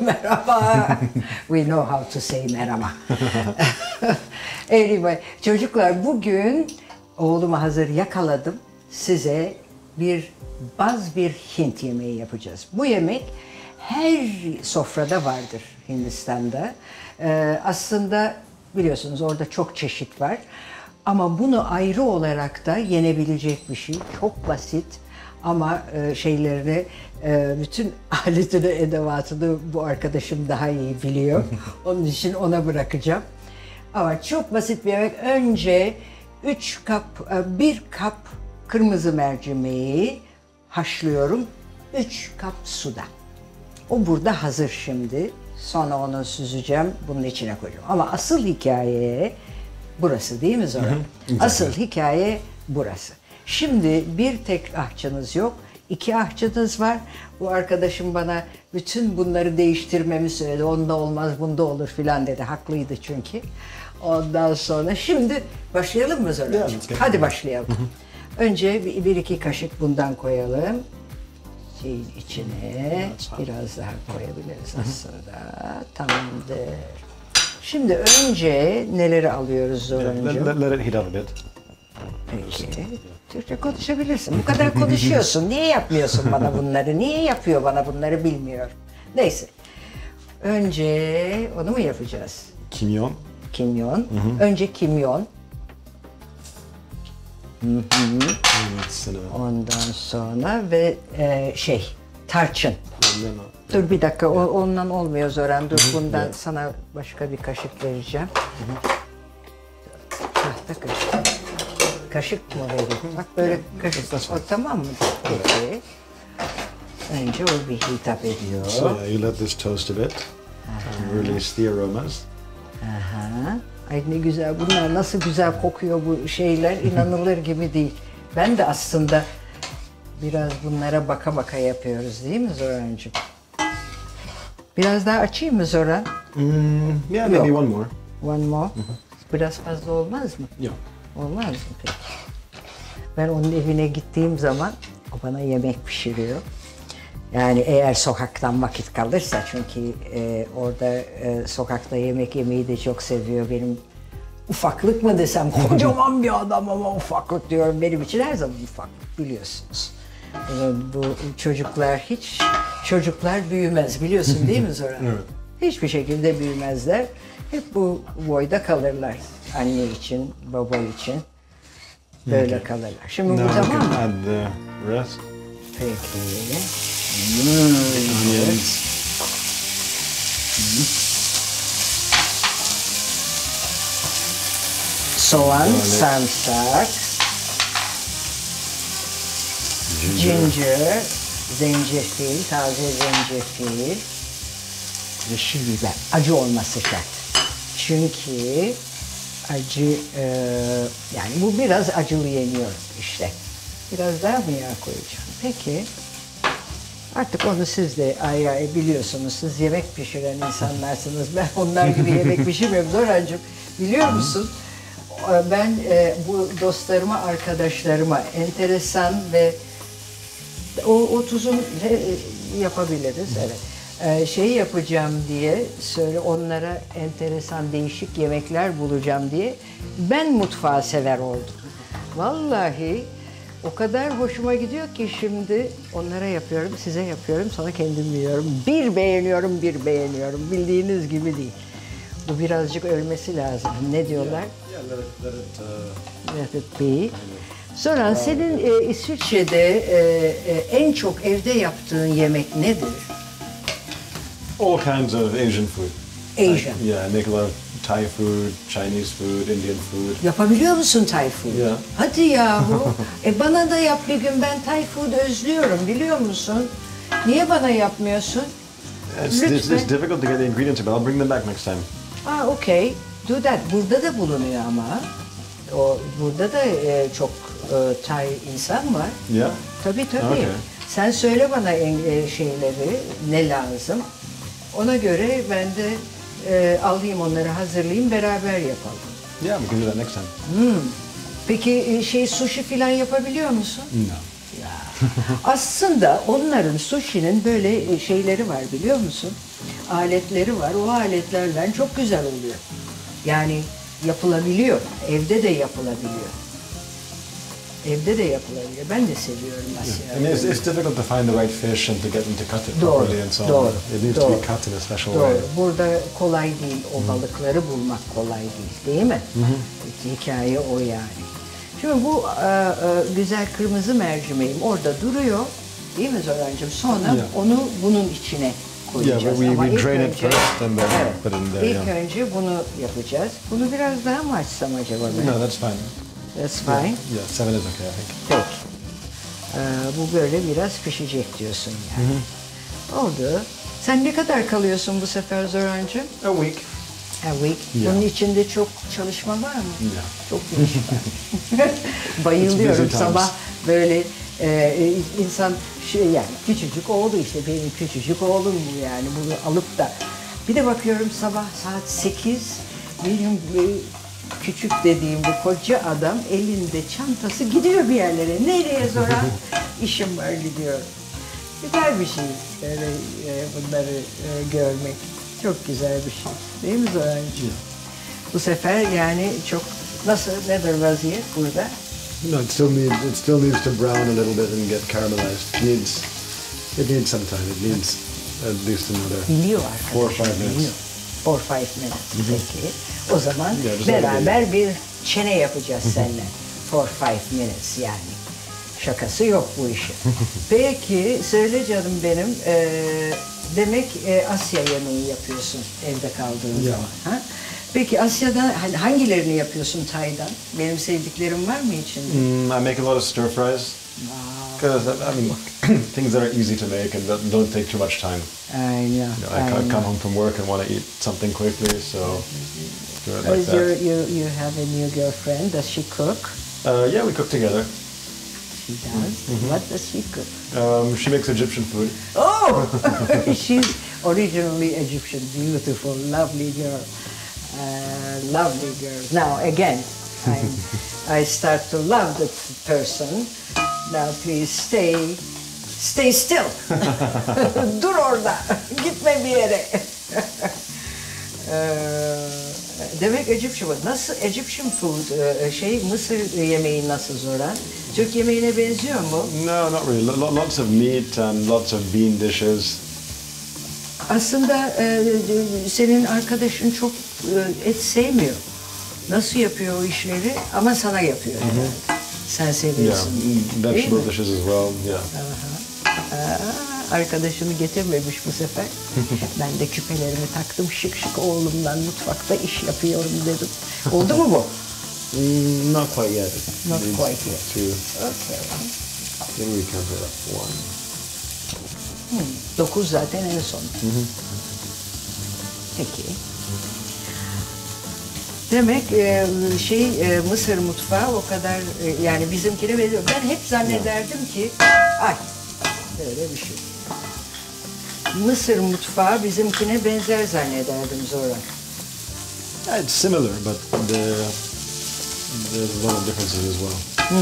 Merhaba. We know how to say merhaba. Anyway, çocuklar, bugün oğlumu hazır yakaladım. Size bir Hint yemeği yapacağız. Bu yemek her sofrada vardır Hindistan'da. Aslında biliyorsunuz orada çok çeşit var. Ama bunu ayrı olarak da yenebilecek bir şey. Çok basit ama şeylerini, bütün aletini, edevatını bu arkadaşım daha iyi biliyor. Onun için ona bırakacağım. Ama çok basit bir yemek. Önce 1 kap kırmızı mercimeği haşlıyorum. 3 kap suda. O burada hazır şimdi. Sonra onu süzeceğim, bunun içine koyacağım. Ama asıl hikaye burası değil mi Zoran? Asıl hikaye burası. Şimdi bir tek ahçınız yok, 2 ahçınız var. Bu arkadaşım bana bütün bunları değiştirmemi söyledi. Onda olmaz, bunda olur filan dedi. Haklıydı çünkü. Ondan sonra şimdi başlayalım mı Zorancığım? Hadi başlayalım. Önce 1-2 kaşık bundan koyalım. Şeyin içine biraz daha koyabiliriz aslında. Tamamdır. Şimdi önce neleri alıyoruz Zorancığım? Peki. Türkçe konuşabilirsin. Bu kadar konuşuyorsun. Niye yapmıyorsun bana bunları? Niye yapıyor bana bunları bilmiyorum. Neyse. Önce onu mu yapacağız? Kimyon. Kimyon. Önce kimyon. Ondan sonra ve tarçın. Dur bir dakika, ondan olmuyor Zoran. Dur bundan sana başka bir kaşık vereceğim. Tahta kaşık. Kaşık mı vereyim? Bak böyle kaşık. O tamam mı? Peki. Önce o bir hitap ediyor. So you let this toast a bit. Release the aromas. Ay ne güzel, bunlar nasıl güzel kokuyor bu şeyler, inanılır gibi değil. Ben de aslında biraz bunlara baka baka yapıyoruz değil mi Zorancığım? Biraz daha açayım mı Zoran? Yeah, maybe one more. One more? Biraz fazla olmaz mı? Yok. Olmaz mı peki? Ben onun evine gittiğim zaman o bana yemek pişiriyor. Yani eğer sokaktan vakit kalırsa, çünkü orada sokakta yemek yemeyi de çok seviyor. Benim ufaklık mı desem, kocaman bir adam ama ufaklık diyorum, benim için her zaman ufaklık biliyorsunuz. Bu çocuklar çocuklar büyümez biliyorsun değil mi Zoran? Evet. Hiçbir şekilde büyümezler. Hep bu boyda kalırlar. Anne için, baba için böyle kalırlar. Şimdi bu tamam mı? Peki. Soğan, sarımsak, ginger, zencefil, taze zencefil, yeşil biber. Acı olması şart. Çünkü acı, yani bu biraz acılı yeniyor işte. Biraz daha mı yağ koyacağım? Peki. Artık onu siz de ayağı biliyorsunuz. Siz yemek pişiren insanlarsınız. Ben onlar gibi yemek pişirmiyorum Zorancığım. Biliyor musun? Ben bu dostlarıma, arkadaşlarıma enteresan ve o tuzun yapabiliriz. Evet. Şey yapacağım diye, söyle onlara enteresan değişik yemekler bulacağım diye ben mutfağı sever oldum. Vallahi o kadar hoşuma gidiyor ki şimdi onlara yapıyorum, size yapıyorum, sonra kendim yiyorum. Bir beğeniyorum, bildiğiniz gibi değil. Bu birazcık ölmesi lazım. Ne diyorlar? Let it be. Sonra senin İsviçre'de en çok evde yaptığın yemek nedir? All kinds of Asian food. Asian? Yeah, I make a lot of Thai food, Chinese food, Indian food. Yapabiliyor musun Thai food? Yeah. Hadi yahu. Bana da yap bir gün, ben Thai food özlüyorum biliyor musun? Niye bana yapmıyorsun? It's difficult to get the ingredients, but I'll bring them back next time. Okay. Do that. Burada da bulunuyor ama. Burada da çok Thai insan var. Yeah. Tabii. Okay. Sen söyle bana şeyleri, ne lazım. Ona göre ben de alayım onları, hazırlayayım, beraber yapalım. Yeah, we can do that next time. Peki sushi falan yapabiliyor musun? No. Ya. Aslında onların, sushi'nin böyle şeyleri var biliyor musun? Aletleri var. O aletlerden çok güzel oluyor. Yani yapılabiliyor. Evde de yapılabiliyor. Evde de yapılabiliyor. Ben de seviyorum Asya'yı. Yeah. It's difficult to find the right fish and to get them to cut it properly and so on. Doğru. It needs to be cut in a special way. Burada kolay değil. O balıkları bulmak kolay değil. Değil mi? Hikaye o yani. Şimdi bu güzel kırmızı mercimeğim orada duruyor. Değil mi Zorancığım? Sonra onu bunun içine koyacağız. Yeah, we drain it first and then put it in there. İlk önce bunu yapacağız. Bunu biraz daha mı açsam acaba? No, that's fine. That's fine. Yeah, 7 is okay, I think. Peki. Bu böyle biraz pişecek diyorsun yani. Oldu. Sen ne kadar kalıyorsun bu sefer Zorancığım? A week. A week. Bunun içinde çok çalışma var mı? Çok çalışma. Bayılıyorum sabah böyle insan şey yani küçücük oğlu işte benim küçücük oğlum bu yani bunu alıp da bir de bakıyorum sabah saat 8 benim küçük dediğim bu koca adam elinde çantası gidiyor bir yerlere. Nereye Zoran? İşim var gidiyorum. Güzel bir şey böyle bunları görmek. Çok güzel bir şey. Değil mi Zorancığım? Bu sefer yani çok nasıl nedir vaziyet burada? No, it still needs to brown a little bit and get caramelized. It needs some time. It needs at least another 4 or 5 minutes. 4 or 5 minutes. Peki. O zaman beraber bir çene yapacağız seninle. 4 or 5 minutes yani. Şakası yok bu işin. Peki söyle canım benim. Demek Asya yemeği yapıyorsun evde kaldığın zaman. Ha? Peki Asya'da hangilerini yapıyorsun Tay'dan? Benim sevdiklerim var mı içinde? I make a lot of stir fries. Because I mean things that are easy to make and that don't take too much time. I come home from work and want to eat something quickly, so do it like that. You have a new girlfriend? Does she cook? Yeah, we cook together. She does. What does she cook? She makes Egyptian food. Oh, she's originally Egyptian. Beautiful, lovely girl. Lovely girl. Now again, I start to love the person. Now please stay still. Dur orada, gitme bir yere. Demek Egyptian food. Nasıl Egyptian food? Mısır yemeği nasıl Zoran? Türk yemeğine benziyor mu? No, not really. Lots of meat and lots of bean dishes. Aslında senin arkadaşın çok et sevmiyor. Nasıl yapıyor o işleri? Ama sana yapıyor. Sen seviyorsun. Yeah, vegetable dishes as well. Yeah. Arkadaşını getirmemiş bu sefer. Ben de küpelerimi taktım şık şık oğlumdan mutfakta iş yapıyorum dedim. Oldu mu bu? Not quite yet. Not quite yet. 2. Okay. Then we can put up 1. 9 zaten en son. Peki. Demek Mısır mutfağı o kadar yani bizimkine benziyor. Ben hep zannederdim ki böyle bir şey. Mısır mutfağı bizimkine benzer zannederdim Zoran. It's similar but there's a lot of differences as well.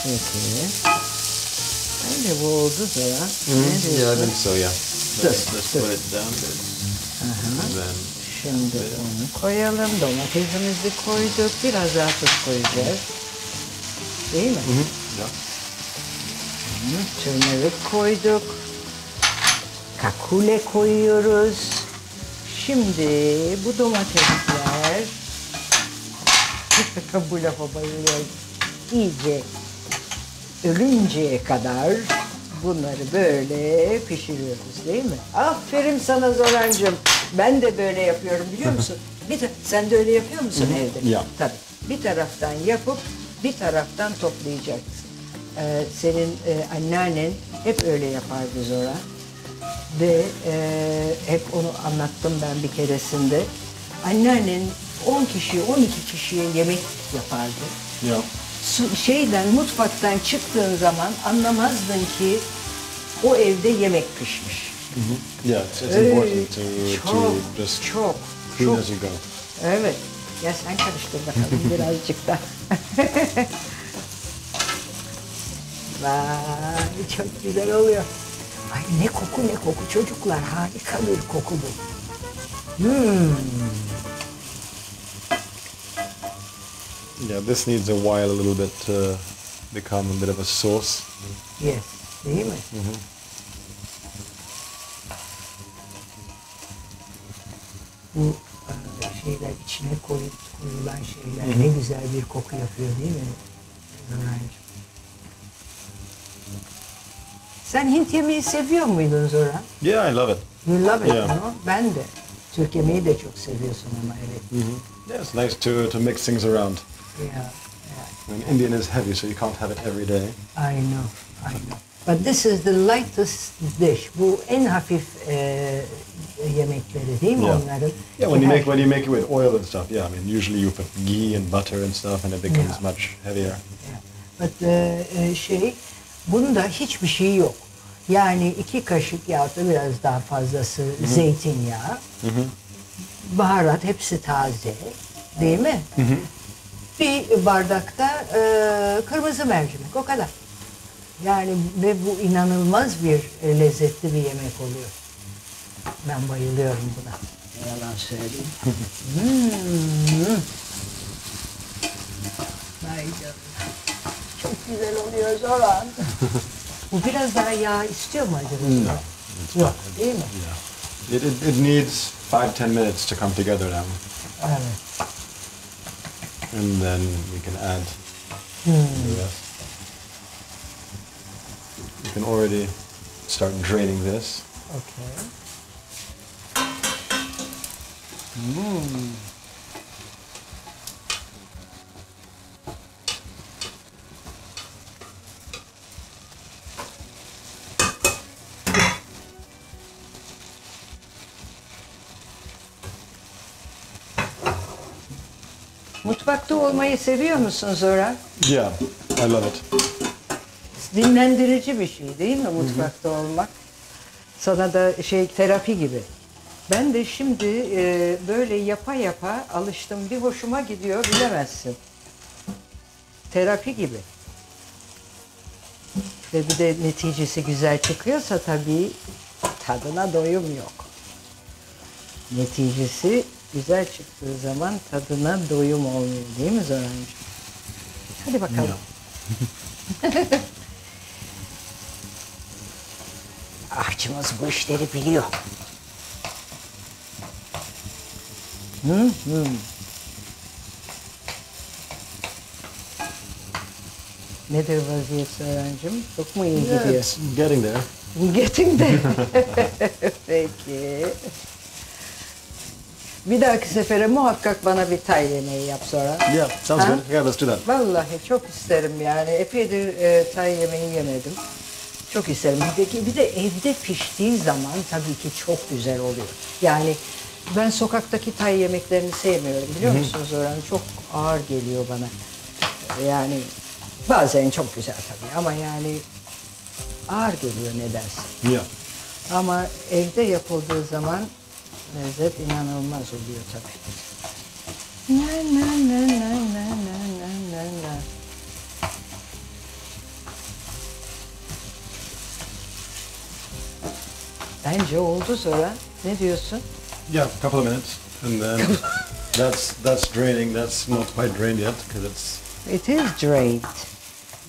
Okay. Bence bu oldu Zoran. Yeah, I think so, yeah. Let's put it down there. Şimdi onu koyalım, domatesimizi koyduk, biraz daha tuz koyacağız. Değil mi? Turmeric koyduk, kakule koyuyoruz. Şimdi bu domatesler, bu lafa bayılıyor, iyice ölünceye kadar bunları böyle pişiriyoruz değil mi? Aferin sana Zorancığım. Ben de böyle yapıyorum biliyor musun? Sen de öyle yapıyor musun evde? Yeah. Tabii. Bir taraftan yapıp bir taraftan toplayacaksın. Senin anneannen hep öyle yapardı Zoran. Ve hep onu anlattım ben bir keresinde. Anneannen 10 kişi, 12 kişiye yemek yapardı. Yeah. Mutfaktan çıktığın zaman anlamazdın ki o evde yemek pişmiş. Yeah, it's important to just clean as you go. Evet. Ya sen karıştır bakalım birazcık da. Vay, çok güzel oluyor. Ay ne koku çocuklar, harika bir koku bu. Yeah, this needs a while, a little bit to become a bit of a sauce. Yes, değil mi? Bu şeyler içine koyup koyulan şeyler ne güzel bir koku yapıyor değil mi? Sen Hint yemeği seviyor muydun Zoran? Yeah, I love it. You love it, yeah. No? Ben de. Türk yemeği de çok seviyorsun ama evet. Yeah, it's nice to mix things around. Yeah, yeah. I mean, Indian is heavy, so you can't have it every day. I know, I know. But this is the lightest dish. Bu en hafif yemekleri değil mi onların? Yeah, when you make it with oil and stuff, yeah. I mean, usually you put ghee and butter and stuff, and it becomes much heavier. Yeah. But bunda hiçbir şey yok. Yani 2 kaşık yağ da biraz daha fazlası, zeytinyağı, baharat hepsi taze, değil mi? Bir bardakta kırmızı mercimek, o kadar. Yani ve bu inanılmaz bir lezzetli bir yemek oluyor. Ben bayılıyorum buna. Yalan söyleyeyim. Vay canına. Çok güzel oluyor Zoran. Bu biraz daha yağ istiyor mu acaba? No. Yok, değil mi? Yeah. It needs 5-10 minutes to come together now. Evet. And then we can add the rest. You can already start draining this. Okay. Mutfakta olmayı seviyor musun Zoran? Yeah, I love it. Dinlendirici bir şey değil mi mutfakta olmak? Sana da terapi gibi. Ben de şimdi böyle yapa alıştım. Bir hoşuma gidiyor, bilemezsin. Terapi gibi. Ve bir de neticesi güzel çıkıyorsa tabii tadına doyum yok. Neticesi güzel çıktığı zaman tadına doyum olmuyor değil mi Zorancığım? Hadi bakalım. Ahçımız bu işleri biliyor. Nedir vaziyet Zorancığım? Çok mu iyi gidiyor? Yeah, it's getting there. Getting there. Peki. Bir dahaki sefere muhakkak bana bir Tay yemeği yap sonra. Yeah, sounds good. Yeah, let's do that. Vallahi çok isterim yani. Epeydir Tay yemeği yemedim. Çok isterim. Bir de evde piştiği zaman tabii ki çok güzel oluyor. Yani ben sokaktaki Tay yemeklerini sevmiyorum biliyor musunuz Zoran? Çok ağır geliyor bana. Yani bazen çok güzel tabii ama yani ağır geliyor nedense. Yeah. Ama evde yapıldığı zaman lezzet inanılmaz oluyor tabii. Bence oldu Zoran. Ne diyorsun? Yeah, a couple of minutes, and then that's draining. That's not quite drained yet because it is drained.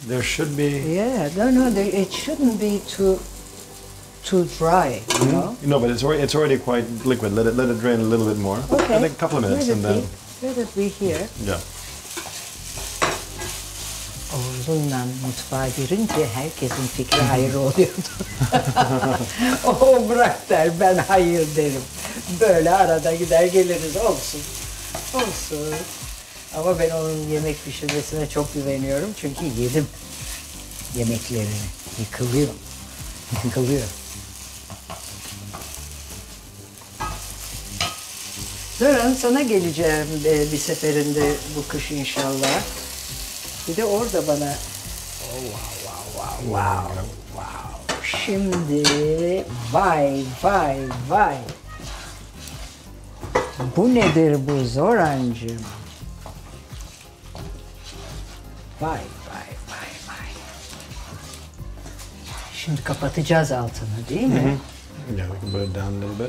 There should be. Yeah, no, it shouldn't be too dry, you know? No, but it's already quite liquid. Let it drain a little bit more. Okay. I think a couple of minutes and then... Let it be here. Yeah. Oğlunla mutfağa girince herkesin fikri hayır oluyordu. O bırak der, ben hayır derim. Böyle arada gider geliriz, olsun. Olsun. Ama ben onun yemek pişirmesine çok güveniyorum çünkü yedim yemeklerini. Yıkılıyor. Zoran sana geleceğim bir seferinde bu kış inşallah. Bir de orada bana wow. Şimdi vay. Bu nedir bu Zorancığım? Vay. Şimdi kapatacağız altını, değil mi? Ya böyle damlalı be.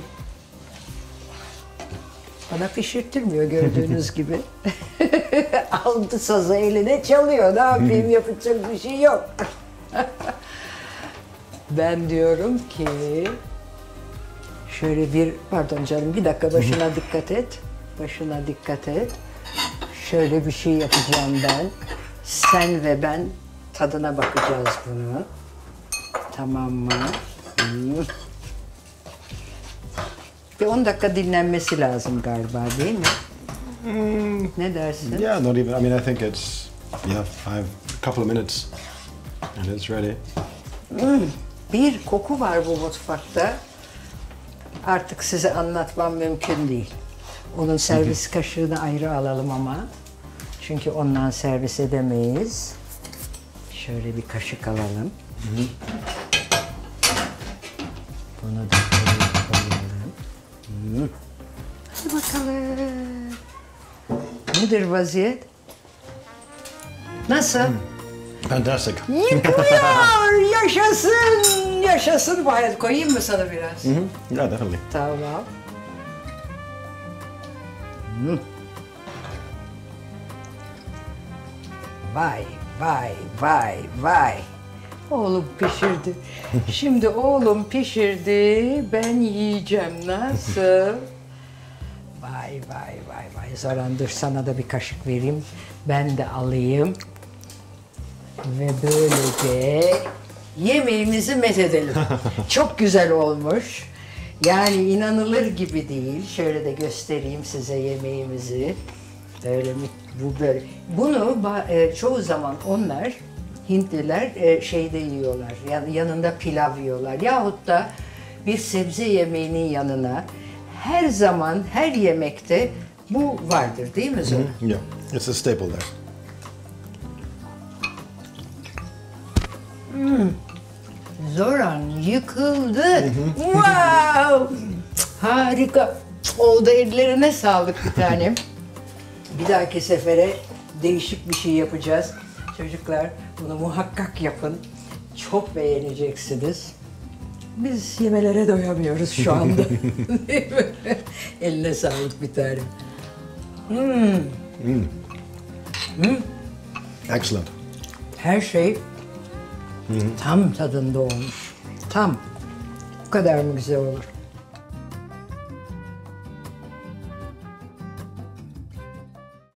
Bana pişirtmiyor gördüğünüz gibi. Aldı sazı eline çalıyor. Ne yapayım, yapacak bir şey yok. Ben diyorum ki şöyle bir, pardon canım, bir dakika, başına dikkat et. Başına dikkat et. Şöyle bir şey yapacağım ben. Sen ve ben tadına bakacağız bunu. Tamam mı? Bir 10 dakika dinlenmesi lazım galiba, değil mi? Ne dersin? Yeah, not even. I mean, I think it's yeah, a couple of minutes and it's ready. Bir koku var bu mutfakta. Artık size anlatmam mümkün değil. Onun servis kaşığını ayrı alalım ama. Çünkü ondan servis edemeyiz. Şöyle bir kaşık alalım. Bunu da koyalım. Hadi bakalım. Nedir vaziyet? Nasıl? Fantastic. Yıkmıyor! Yaşasın! Yaşasın bu hayat. Koyayım mı sana biraz? Ya, definitely. Tamam. Vay, vay, vay, vay. Oğlum pişirdi. Şimdi oğlum pişirdi. Ben yiyeceğim. Nasıl? Vay, vay, vay, vay. Zoran, dur sana da bir kaşık vereyim. Ben de alayım. Ve böylece yemeğimizi methedelim. Çok güzel olmuş. Yani inanılır gibi değil. Şöyle de göstereyim size yemeğimizi. Böyle bu böyle. Bunu çoğu zaman onlar, Hintliler şeyde yiyorlar. Yanında pilav yiyorlar. Yahut da bir sebze yemeğinin yanına her zaman her yemekte bu vardır, değil mi Zoran? Yeah, it's a staple there. Zoran yıkıldı. Wow! Harika. Oldu, ellerine sağlık bir tanem. Bir dahaki sefere değişik bir şey yapacağız. Çocuklar, bunu muhakkak yapın. Çok beğeneceksiniz. Biz yemelere doyamıyoruz şu anda. Eline sağlık bir tanem. Excellent. Her şey tam tadında olmuş. Tam. Bu kadar mı güzel olur?